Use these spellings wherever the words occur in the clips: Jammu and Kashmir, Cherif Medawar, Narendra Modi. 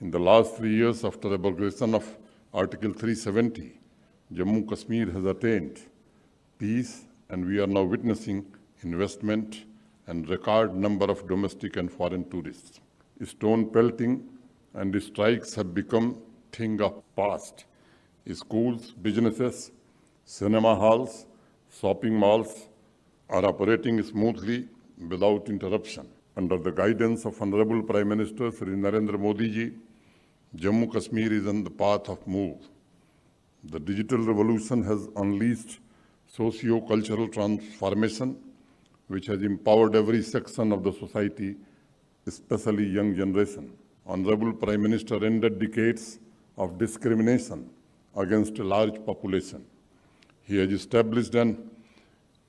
In the last 3 years after the abrogation of Article 370, Jammu Kashmir has attained peace, and we are now witnessing investment and record number of domestic and foreign tourists. Stone pelting and strikes have become thing of past. Schools, businesses, cinema halls, shopping malls are operating smoothly without interruption. Under the guidance of Honorable Prime Minister Shri Narendra Modi ji, Jammu Kashmir is on the path of move. The digital revolution has unleashed socio-cultural transformation, which has empowered every section of the society, especially young generation. Honorable Prime Minister ended decades of discrimination against a large population. He has established an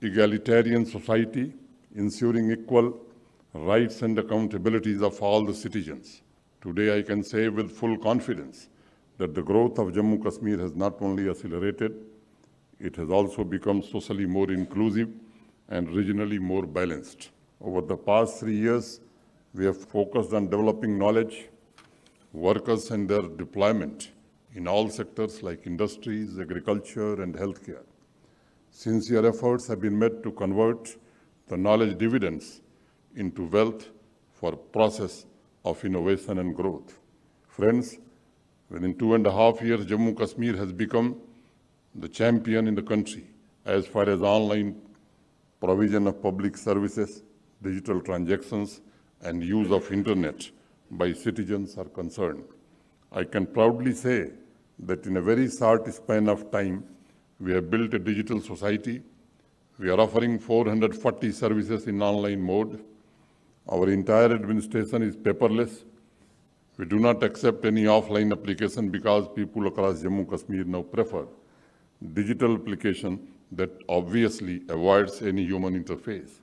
egalitarian society, ensuring equal rights and accountabilities of all the citizens. Today, I can say with full confidence that the growth of Jammu Kashmir has not only accelerated, it has also become socially more inclusive and regionally more balanced. Over the past 3 years, we have focused on developing knowledge, workers and their deployment in all sectors like industries, agriculture and healthcare. Sincere efforts have been made to convert the knowledge dividends into wealth for process of innovation and growth. Friends, within 2.5 years, Jammu Kashmir has become the champion in the country as far as online provision of public services, digital transactions, and use of internet by citizens are concerned. I can proudly say that in a very short span of time, we have built a digital society. We are offering 440 services in online mode. Our entire administration is paperless. We do not accept any offline application because people across Jammu Kashmir now prefer digital application that obviously avoids any human interface.